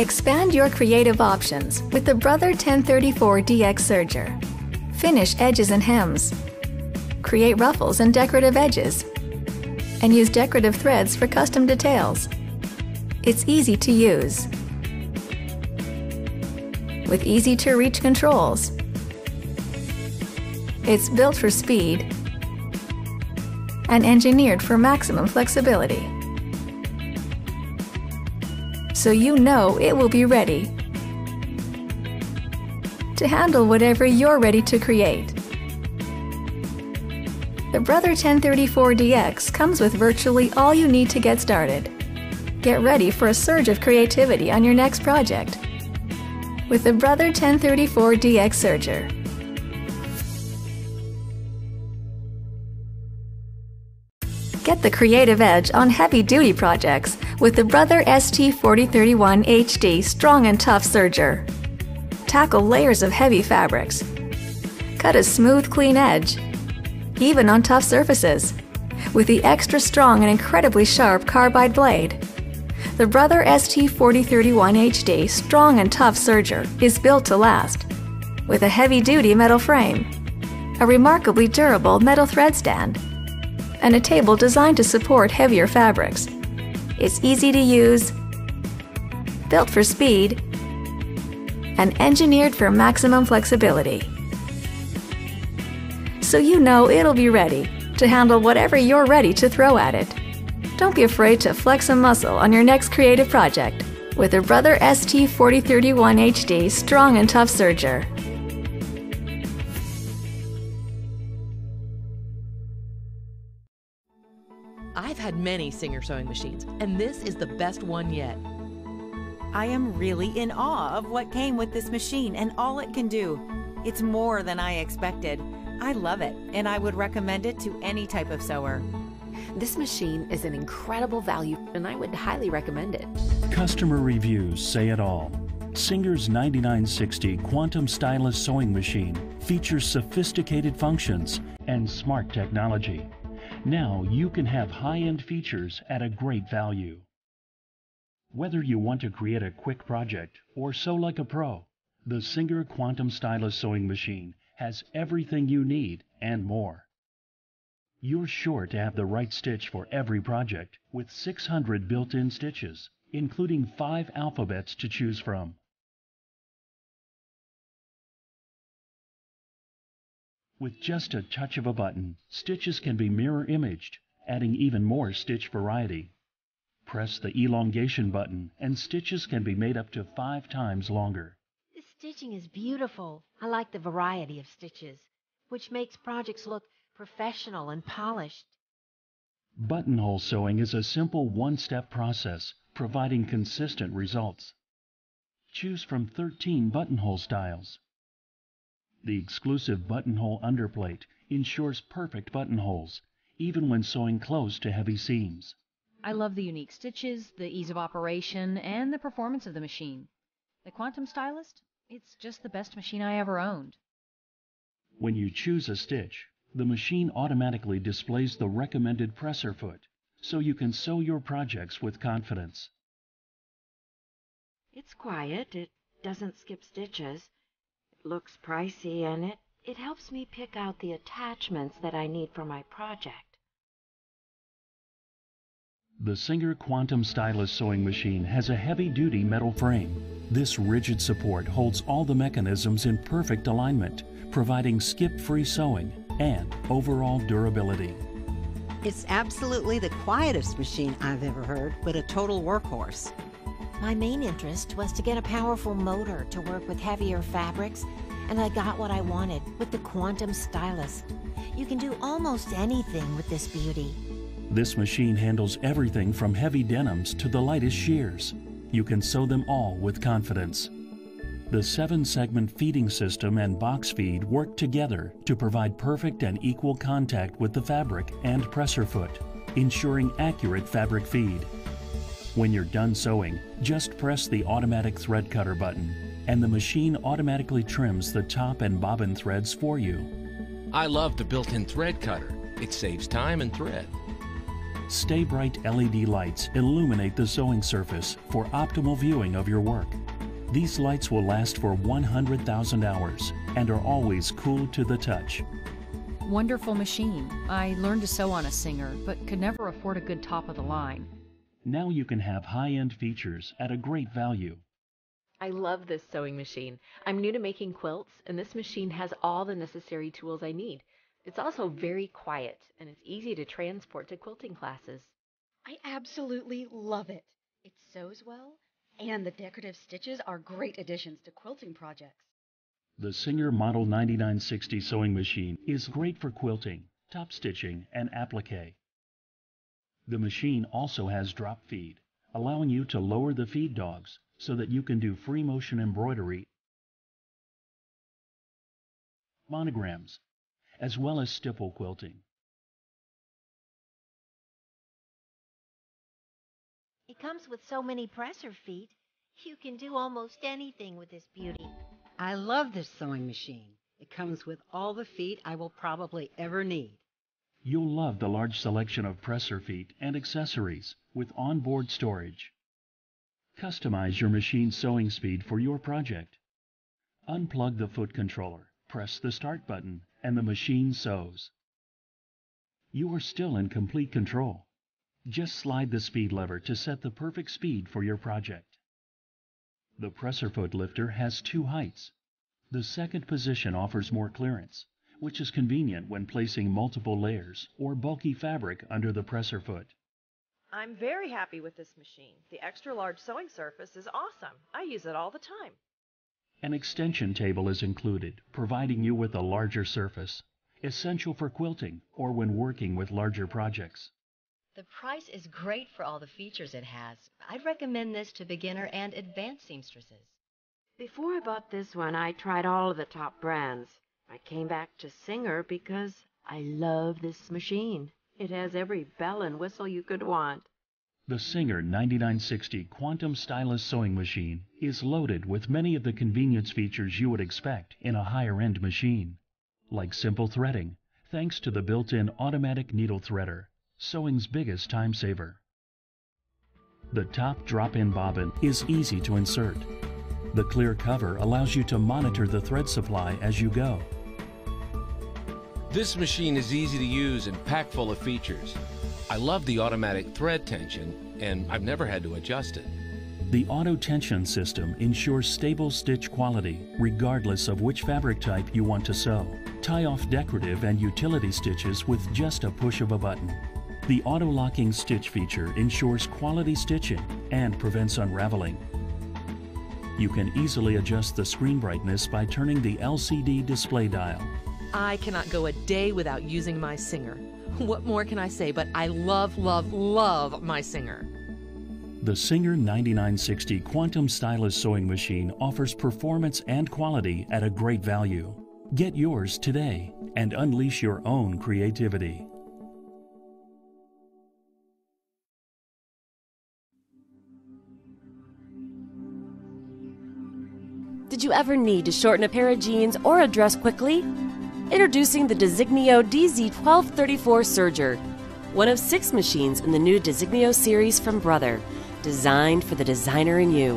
Expand your creative options with the Brother 1034 DX serger. Finish edges and hems. Create ruffles and decorative edges. And use decorative threads for custom details. It's easy to use, with easy-to-reach controls. It's built for speed and engineered for maximum flexibility, so you know it will be ready to handle whatever you're ready to create. The Brother 1034 DX comes with virtually all you need to get started. Get ready for a surge of creativity on your next project with the Brother 1034 DX serger. Get the creative edge on heavy-duty projects with the Brother ST4031HD Strong and Tough Serger. Tackle layers of heavy fabrics. Cut a smooth, clean edge, even on tough surfaces, with the extra strong and incredibly sharp carbide blade. The Brother ST4031HD Strong and Tough Serger is built to last, with a heavy-duty metal frame, a remarkably durable metal thread stand, and a table designed to support heavier fabrics. It's easy to use, built for speed, and engineered for maximum flexibility, so you know it'll be ready to handle whatever you're ready to throw at it. Don't be afraid to flex a muscle on your next creative project with the Brother ST4031HD Strong and Tough Serger. I've had many Singer sewing machines, and this is the best one yet. I am really in awe of what came with this machine and all it can do. It's more than I expected. I love it, and I would recommend it to any type of sewer. This machine is an incredible value, and I would highly recommend it. Customer reviews say it all. Singer's 9960 Quantum Stylus sewing machine features sophisticated functions and smart technology. Now you can have high-end features at a great value. Whether you want to create a quick project or sew like a pro, the Singer Quantum Stylus sewing machine has everything you need and more. You're sure to have the right stitch for every project with 600 built-in stitches, including 5 alphabets to choose from. With just a touch of a button, stitches can be mirror imaged, adding even more stitch variety. Press the elongation button and stitches can be made up to 5 times longer. This stitching is beautiful. I like the variety of stitches, which makes projects look professional and polished. Buttonhole sewing is a simple one-step process, providing consistent results. Choose from 13 buttonhole styles. The exclusive buttonhole underplate ensures perfect buttonholes, even when sewing close to heavy seams. I love the unique stitches, the ease of operation, and the performance of the machine. The Quantum Stylus, it's just the best machine I ever owned. When you choose a stitch, the machine automatically displays the recommended presser foot, so you can sew your projects with confidence. It's quiet, it doesn't skip stitches. Looks pricey, and it helps me pick out the attachments that I need for my project. The Singer Quantum Stylus sewing machine has a heavy-duty metal frame. This rigid support holds all the mechanisms in perfect alignment, providing skip-free sewing and overall durability. It's absolutely the quietest machine I've ever heard, but a total workhorse. My main interest was to get a powerful motor to work with heavier fabrics, and I got what I wanted with the Quantum Stylus. You can do almost anything with this beauty. This machine handles everything from heavy denims to the lightest shears. You can sew them all with confidence. The 7-segment feeding system and box feed work together to provide perfect and equal contact with the fabric and presser foot, ensuring accurate fabric feed. When you're done sewing, just press the automatic thread cutter button, and the machine automatically trims the top and bobbin threads for you. I love the built-in thread cutter. It saves time and thread. Stay Bright LED lights illuminate the sewing surface for optimal viewing of your work. These lights will last for 100,000 hours and are always cool to the touch. Wonderful machine. I learned to sew on a Singer, but could never afford a good top of the line. Now you can have high-end features at a great value. I love this sewing machine. I'm new to making quilts, and this machine has all the necessary tools I need. It's also very quiet, and it's easy to transport to quilting classes. I absolutely love it. It sews well, and the decorative stitches are great additions to quilting projects. The Singer Model 9960 sewing machine is great for quilting, top stitching, and applique. The machine also has drop feed, allowing you to lower the feed dogs so that you can do free motion embroidery, monograms, as well as stipple quilting. It comes with so many presser feet, you can do almost anything with this beauty. I love this sewing machine. It comes with all the feet I will probably ever need. You'll love the large selection of presser feet and accessories with onboard storage. Customize your machine's sewing speed for your project. Unplug the foot controller, press the start button, and the machine sews. You are still in complete control. Just slide the speed lever to set the perfect speed for your project. The presser foot lifter has two heights. The second position offers more clearance, which is convenient when placing multiple layers or bulky fabric under the presser foot. I'm very happy with this machine. The extra large sewing surface is awesome. I use it all the time. An extension table is included, providing you with a larger surface, essential for quilting or when working with larger projects. The price is great for all the features it has. I'd recommend this to beginner and advanced seamstresses. Before I bought this one, I tried all of the top brands. I came back to Singer because I love this machine. It has every bell and whistle you could want. The Singer 9960 Quantum Stylus sewing machine is loaded with many of the convenience features you would expect in a higher-end machine, like simple threading, thanks to the built-in automatic needle threader, sewing's biggest time saver. The top drop-in bobbin is easy to insert. The clear cover allows you to monitor the thread supply as you go. This machine is easy to use and packed full of features. I love the automatic thread tension, and I've never had to adjust it. The auto tension system ensures stable stitch quality regardless of which fabric type you want to sew. Tie off decorative and utility stitches with just a push of a button. The auto-locking stitch feature ensures quality stitching and prevents unraveling. You can easily adjust the screen brightness by turning the LCD display dial. I cannot go a day without using my Singer. What more can I say, but I love, love, love my Singer. The Singer 9960 Quantum Stylus sewing machine offers performance and quality at a great value. Get yours today and unleash your own creativity. Did you ever need to shorten a pair of jeans or a dress quickly? Introducing the Designio DZ1234 serger, one of 6 machines in the new Designio series from Brother, designed for the designer in you.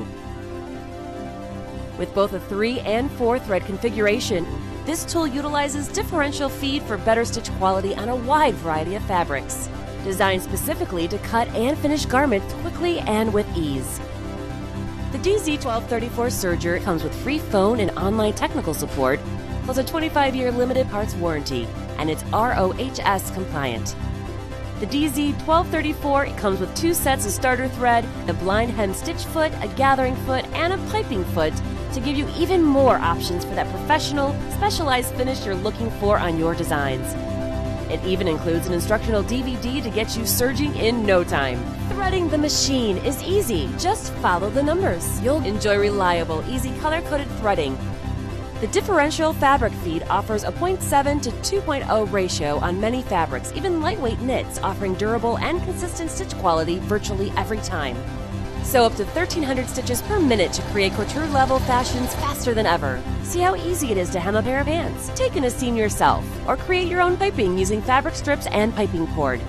With both a 3- and 4- thread configuration, this tool utilizes differential feed for better stitch quality on a wide variety of fabrics, designed specifically to cut and finish garments quickly and with ease. The DZ1234 serger comes with free phone and online technical support, plus a 25-year limited parts warranty, and it's RoHS compliant. The DZ1234 comes with 2 sets of starter thread, a blind hem stitch foot, a gathering foot, and a piping foot to give you even more options for that professional, specialized finish you're looking for on your designs. It even includes an instructional DVD to get you serging in no time. Threading the machine is easy. Just follow the numbers. You'll enjoy reliable, easy color-coded threading. The differential fabric feed offers a 0.7 to 2.0 ratio on many fabrics, even lightweight knits, offering durable and consistent stitch quality virtually every time. Sew up to 1,300 stitches per minute to create couture-level fashions faster than ever. See how easy it is to hem a pair of pants, take in a seam yourself, or create your own piping using fabric strips and piping cord.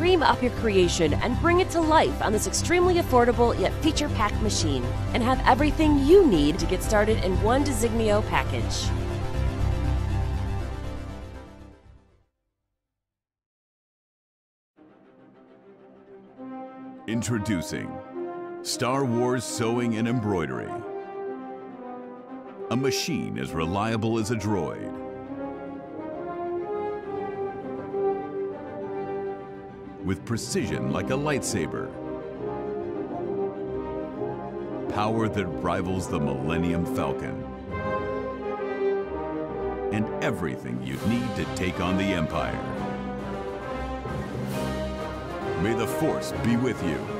dream up your creation and bring it to life on this extremely affordable yet feature-packed machine, and have everything you need to get started in one Designio package. Introducing Star Wars Sewing and Embroidery. A machine as reliable as a droid. With precision like a lightsaber. Power that rivals the Millennium Falcon. And everything you'd need to take on the Empire. May the Force be with you.